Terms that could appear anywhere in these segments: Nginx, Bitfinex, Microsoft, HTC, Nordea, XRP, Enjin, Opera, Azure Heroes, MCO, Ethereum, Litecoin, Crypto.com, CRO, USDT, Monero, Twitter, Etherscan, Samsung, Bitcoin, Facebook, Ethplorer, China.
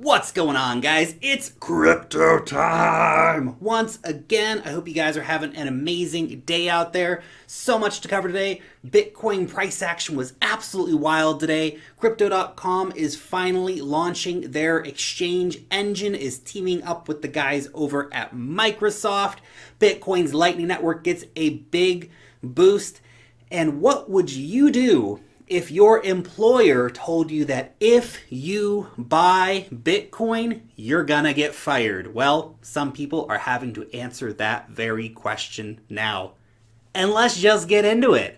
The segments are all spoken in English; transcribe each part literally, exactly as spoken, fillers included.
What's going on, guys? It's crypto time once again. I hope you guys are having an amazing day out there. So much to cover today. Bitcoin price action was absolutely wild today. Crypto dot com is finally launching their exchange. Enjin is teaming up with the guys over at Microsoft. Bitcoin's Lightning Network gets a big boost. And what would you do if your employer told you that if you buy Bitcoin, you're gonna get fired? Well, some people are having to answer that very question now. And let's just get into it.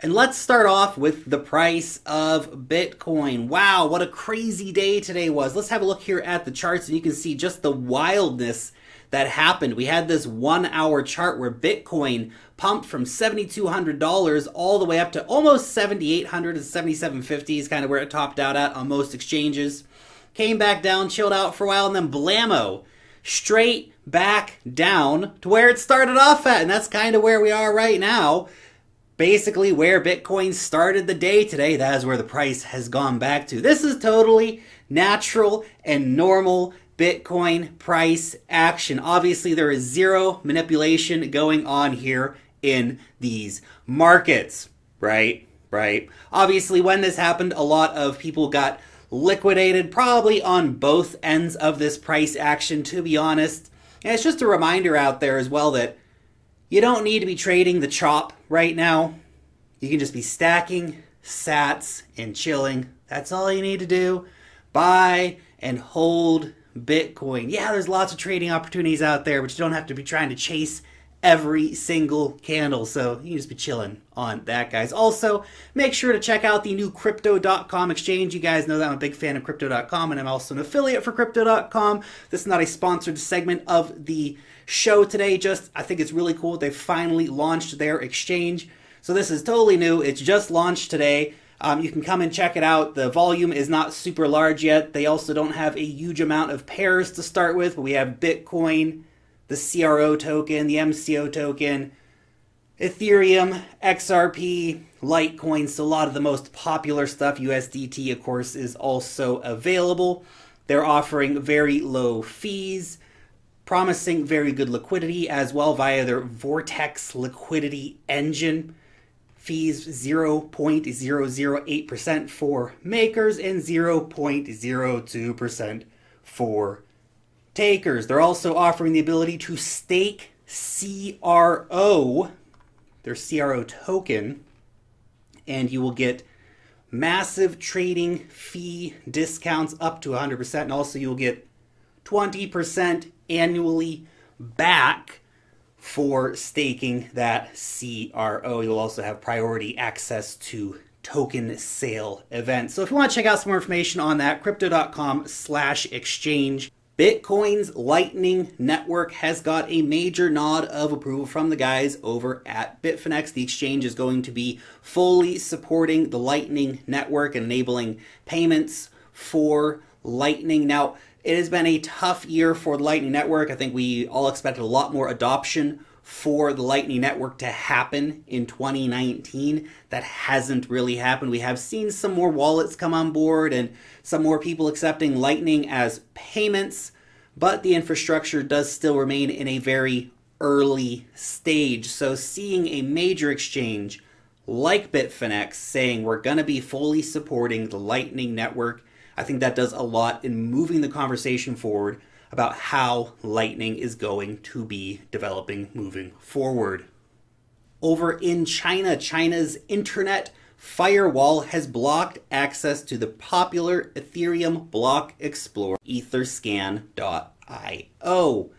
And let's start off with the price of Bitcoin. Wow, what a crazy day today was. Let's have a look here at the charts and you can see just the wildness that happened. We had this one hour chart where Bitcoin pumped from seven thousand two hundred dollars all the way up to almost seven thousand eight hundred dollars, seven thousand seven hundred fifty dollars is kind of where it topped out at on most exchanges. Came back down, chilled out for a while, and then blammo, straight back down to where it started off at. And that's kind of where we are right now. Basically where Bitcoin started the day today, that is where the price has gone back to. This is totally natural and normal Bitcoin price action. Obviously, there is zero manipulation going on here in these markets, right? Right. Obviously, when this happened, a lot of people got liquidated, probably on both ends of this price action, to be honest. And it's just a reminder out there as well that you don't need to be trading the chop right now. You can just be stacking sats and chilling. That's all you need to do. Buy and hold Bitcoin. Yeah, there's lots of trading opportunities out there, but you don't have to be trying to chase every single candle. So you can just be chilling on that, guys. Also, make sure to check out the new Crypto dot com exchange. You guys know that I'm a big fan of Crypto dot com, and I'm also an affiliate for Crypto dot com. This is not a sponsored segment of the show today. Just, I think it's really cool. They finally launched their exchange. So this is totally new. It's just launched today. Um, you can come and check it out. The volume is not super large yet. They also don't have a huge amount of pairs to start with, but we have Bitcoin, the C R O token, the M C O token, Ethereum, X R P, Litecoin. So a lot of the most popular stuff. U S D T, of course, is also available. They're offering very low fees, promising very good liquidity as well via their Vortex liquidity engine. Fees zero point zero zero eight percent for makers and zero point zero two percent for takers. They're also offering the ability to stake C R O, their C R O token, and you will get massive trading fee discounts up to one hundred percent, and also you'll get twenty percent annually back for staking that C R O. You'll also have priority access to token sale events. So if you want to check out some more information on that, crypto dot com slash exchange. Bitcoin's Lightning Network has got a major nod of approval from the guys over at Bitfinex. The exchange is going to be fully supporting the Lightning Network and enabling payments for Lightning. Now, it has been a tough year for the Lightning Network. I think we all expected a lot more adoption for the Lightning Network to happen in twenty nineteen. That hasn't really happened. We have seen some more wallets come on board and some more people accepting Lightning as payments, but the infrastructure does still remain in a very early stage. So seeing a major exchange like Bitfinex saying we're going to be fully supporting the Lightning Network, I think that does a lot in moving the conversation forward about how Lightning is going to be developing moving forward. Over in China, China's internet firewall has blocked access to the popular Ethereum block explorer Etherscan dot i o.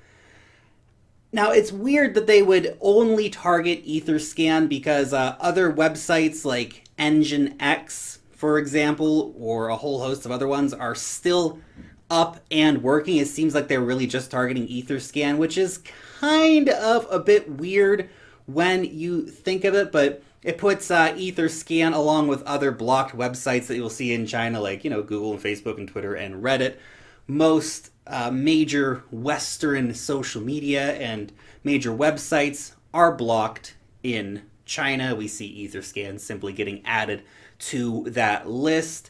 Now, it's weird that they would only target Etherscan because uh, other websites like Nginx, for example, or a whole host of other ones are still up and working. It seems like they're really just targeting Etherscan, which is kind of a bit weird when you think of it, but it puts uh, Etherscan along with other blocked websites that you'll see in China, like, you know, Google and Facebook and Twitter and Reddit. Most uh, major Western social media and major websites are blocked in China. We see Etherscan simply getting added to that list.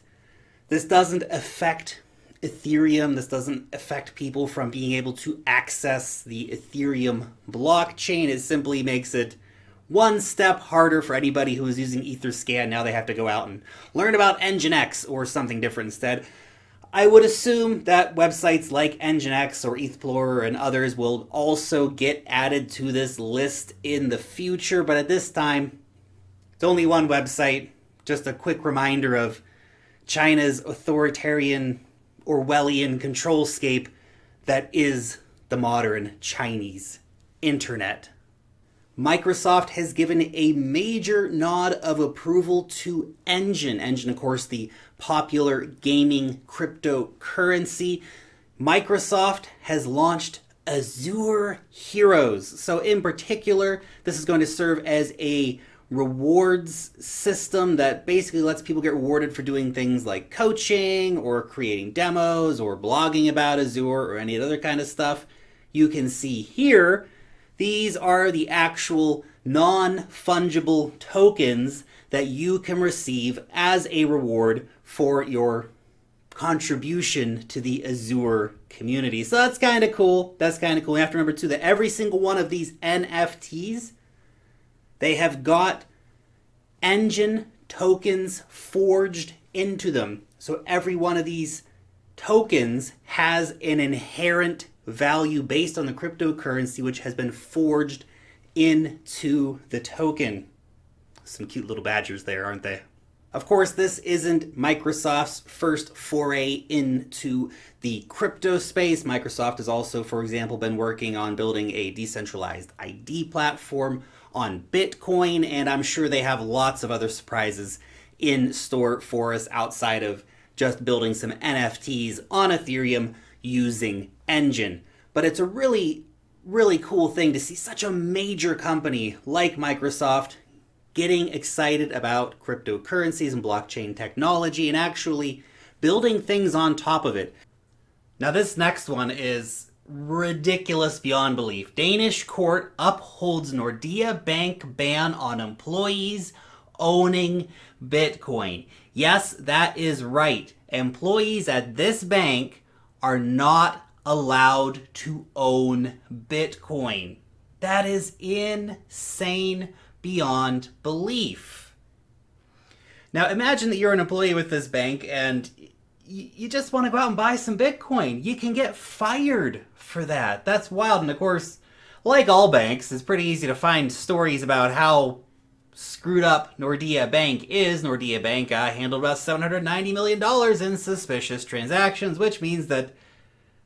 This doesn't affect Ethereum. This doesn't affect people from being able to access the Ethereum blockchain. It simply makes it one step harder for anybody who is using Etherscan. Now they have to go out and learn about Nginx or something different instead. I would assume that websites like Nginx or Ethplorer and others will also get added to this list in the future, but at this time, it's only one website. Just a quick reminder of China's authoritarian Orwellian controlscape that is the modern Chinese internet. Microsoft has given a major nod of approval to Enjin. Enjin, of course, the popular gaming cryptocurrency. Microsoft has launched Azure Heroes. So in particular, this is going to serve as a rewards system that basically lets people get rewarded for doing things like coaching or creating demos or blogging about Azure or any other kind of stuff. You can see here, these are the actual non-fungible tokens that you can receive as a reward for your contribution to the Azure community. So that's kind of cool. That's kind of cool. You have to remember too that every single one of these N F Ts, they have got Enjin tokens forged into them. So every one of these tokens has an inherent value based on the cryptocurrency which has been forged into the token. Some cute little badgers there, aren't they? Of course, this isn't Microsoft's first foray into the crypto space. Microsoft has also, for example, been working on building a decentralized I D platform on Bitcoin, and I'm sure they have lots of other surprises in store for us outside of just building some N F Ts on Ethereum using Enjin. But it's a really, really cool thing to see such a major company like Microsoft getting excited about cryptocurrencies and blockchain technology and actually building things on top of it. Now this next one is ridiculous beyond belief. Danish court upholds Nordea bank ban on employees owning Bitcoin. Yes, that is right. Employees at this bank are not allowed to own Bitcoin. That is insane beyond belief. Now imagine that you're an employee with this bank and you just want to go out and buy some Bitcoin. You can get fired for that. That's wild. And of course, like all banks, it's pretty easy to find stories about how screwed up Nordea Bank is. Nordea Bank uh, handled about seven hundred ninety million dollars in suspicious transactions, which means that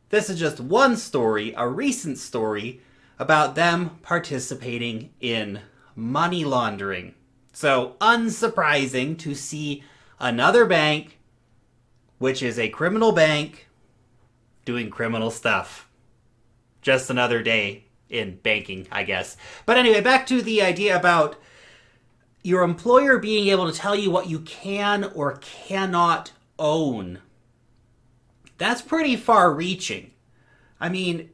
this is just one story, a recent story, about them participating in money laundering. So unsurprising to see another bank, which is a criminal bank, doing criminal stuff. Just another day in banking, I guess. But anyway, back to the idea about your employer being able to tell you what you can or cannot own. That's pretty far-reaching. I mean,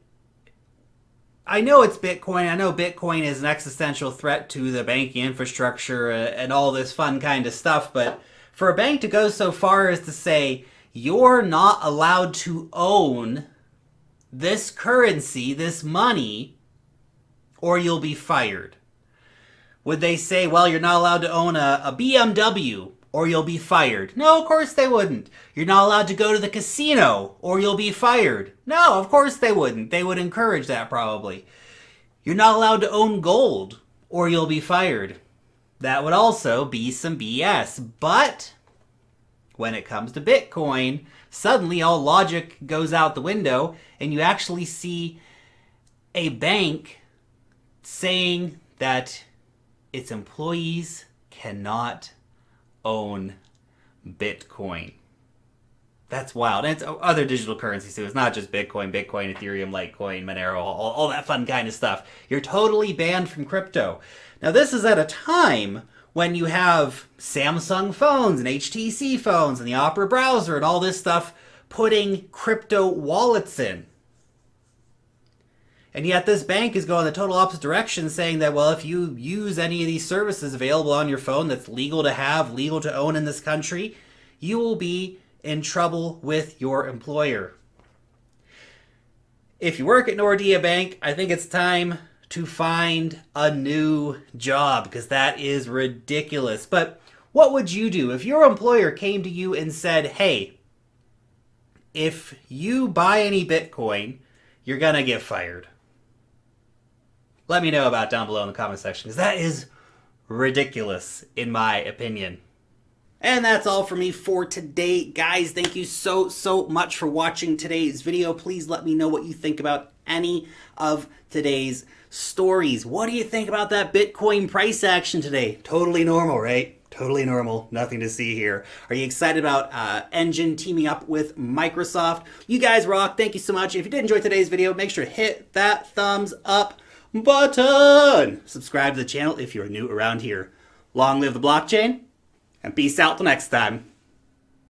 I know it's Bitcoin. I know Bitcoin is an existential threat to the banking infrastructure and all this fun kind of stuff, but for a bank to go so far as to say, you're not allowed to own this currency, this money, or you'll be fired. Would they say, well, you're not allowed to own a, a B M W, or you'll be fired? No, of course they wouldn't. You're not allowed to go to the casino, or you'll be fired. No, of course they wouldn't. They would encourage that probably. You're not allowed to own gold, or you'll be fired. That would also be some B S. But when it comes to Bitcoin, suddenly all logic goes out the window and you actually see a bank saying that its employees cannot own Bitcoin. That's wild. And it's other digital currencies too. It's not just Bitcoin, Bitcoin, Ethereum, Litecoin, Monero, all, all that fun kind of stuff. You're totally banned from crypto. Now this is at a time when you have Samsung phones and H T C phones and the Opera browser and all this stuff putting crypto wallets in. And yet this bank is going the total opposite direction, saying that, well, if you use any of these services available on your phone that's legal to have, legal to own in this country, you will be in trouble with your employer. If you work at Nordea Bank, I think it's time to find a new job because that is ridiculous. But what would you do if your employer came to you and said, hey, if you buy any Bitcoin, you're gonna get fired? Let me know about down below in the comment section because that is ridiculous in my opinion. And that's all for me for today, guys. Thank you so, so much for watching today's video. Please let me know what you think about any of today's stories. What do you think about that Bitcoin price action today? Totally normal, right? Totally normal. Nothing to see here. Are you excited about uh, Enjin teaming up with Microsoft? You guys rock. Thank you so much. If you did enjoy today's video, make sure to hit that thumbs up button. Subscribe to the channel if you're new around here. Long live the blockchain. And peace out till next time.